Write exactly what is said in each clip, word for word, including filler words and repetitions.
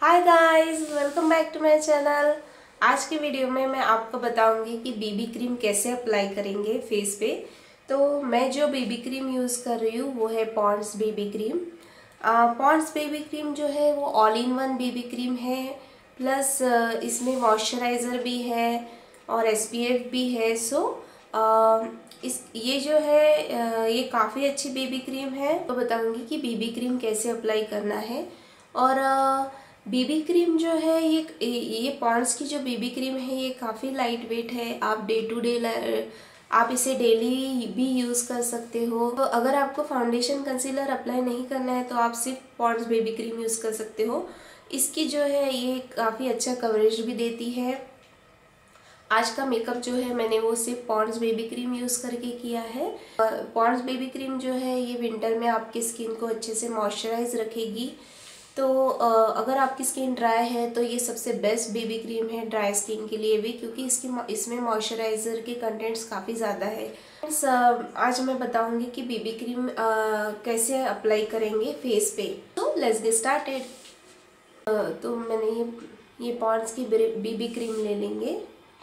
Hi guys, welcome back to my channel. आज की video में मैं आपको बताऊंगी कि बीबी क्रीम कैसे अप्लाई करेंगे फेस पे। तो मैं जो बीबी क्रीम यूज़ कर रही हूँ वो है Pond's BB cream. Pond's BB cream जो है वो all in one BB cream है, प्लस इसमें मॉइस्चराइज़र भी है और एसपीएफ भी है। सो आ, इस ये जो है ये काफ़ी अच्छी बीबी क्रीम है। तो बताऊँगी कि बीबी क्रीम कैसे अप्लाई करना है। और आ, बीबी क्रीम जो है ये ये पॉन्ड्स की जो बीबी क्रीम है ये काफ़ी लाइट वेट है। आप डे टू डे आप इसे डेली भी यूज़ कर सकते हो। तो अगर आपको फाउंडेशन कंसीलर अप्लाई नहीं करना है तो आप सिर्फ पॉन्ड्स बेबी क्रीम यूज़ कर सकते हो। इसकी जो है ये काफ़ी अच्छा कवरेज भी देती है। आज का मेकअप जो है मैंने वो सिर्फ पॉन्ड्स बेबी क्रीम यूज़ करके किया है। पॉन्ड्स बेबी क्रीम जो है ये विंटर में आपकी स्किन को अच्छे से मॉइस्चराइज रखेगी। तो अगर आपकी स्किन ड्राई है तो ये सबसे बेस्ट बेबी क्रीम है ड्राई स्किन के लिए भी, क्योंकि इसकी इसमें मॉइस्चराइज़र के कंटेंट्स काफ़ी ज़्यादा है। आज मैं बताऊंगी कि बेबी क्रीम कैसे अप्लाई करेंगे फेस पे। तो लेट्स गेट स्टार्टेड। तो मैंने ये ये पॉन्ड्स की बेबी क्रीम ले लेंगे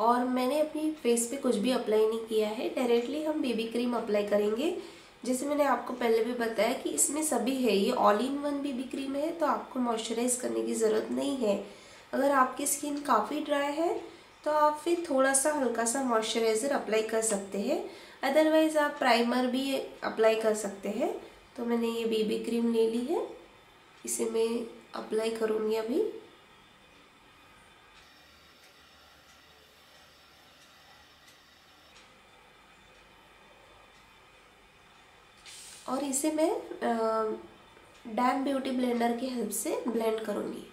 और मैंने अपनी फेस पे कुछ भी अप्लाई नहीं किया है, डायरेक्टली हम बेबी क्रीम अप्लाई करेंगे। जैसे मैंने आपको पहले भी बताया कि इसमें सभी है, ये all in one BB cream है, तो आपको मॉइस्चराइज़ करने की ज़रूरत नहीं है। अगर आपकी स्किन काफ़ी ड्राई है तो आप फिर थोड़ा सा हल्का सा मॉइस्चराइज़र अप्लाई कर सकते हैं, अदरवाइज़ आप प्राइमर भी अप्लाई कर सकते हैं। तो मैंने ये बीबी क्रीम ले ली है, इसे मैं अप्लाई करूँगी अभी। और इसे मैं डैम ब्यूटी ब्लेंडर की हेल्प से ब्लेंड करूँगी।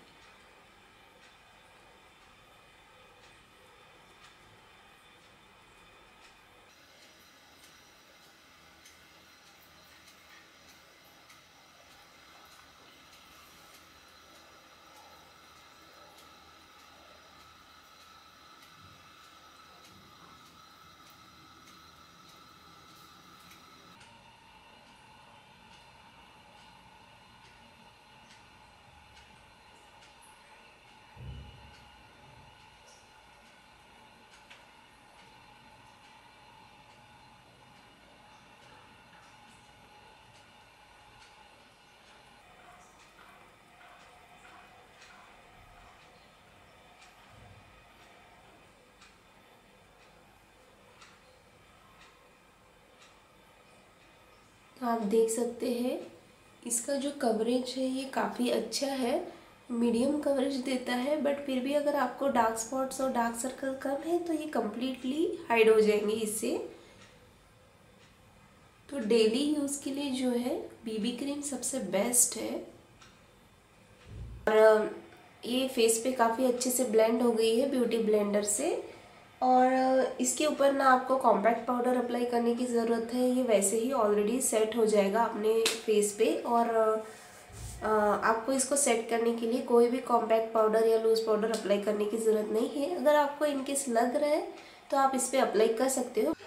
तो आप देख सकते हैं इसका जो कवरेज है ये काफ़ी अच्छा है, मीडियम कवरेज देता है। बट फिर भी अगर आपको डार्क स्पॉट्स और डार्क सर्कल कम है तो ये कम्प्लीटली हाइड हो जाएंगे इससे। तो डेली यूज़ के लिए जो है बीबी क्रीम सबसे बेस्ट है। और ये फेस पे काफ़ी अच्छे से ब्लेंड हो गई है ब्यूटी ब्लेंडर से। और इसके ऊपर ना आपको कॉम्पैक्ट पाउडर अप्लाई करने की ज़रूरत है, ये वैसे ही ऑलरेडी सेट हो जाएगा अपने फेस पे। और आपको इसको सेट करने के लिए कोई भी कॉम्पैक्ट पाउडर या लूज़ पाउडर अप्लाई करने की ज़रूरत नहीं है। अगर आपको इनकेस लग रहा है तो आप इस पर अप्लाई कर सकते हो।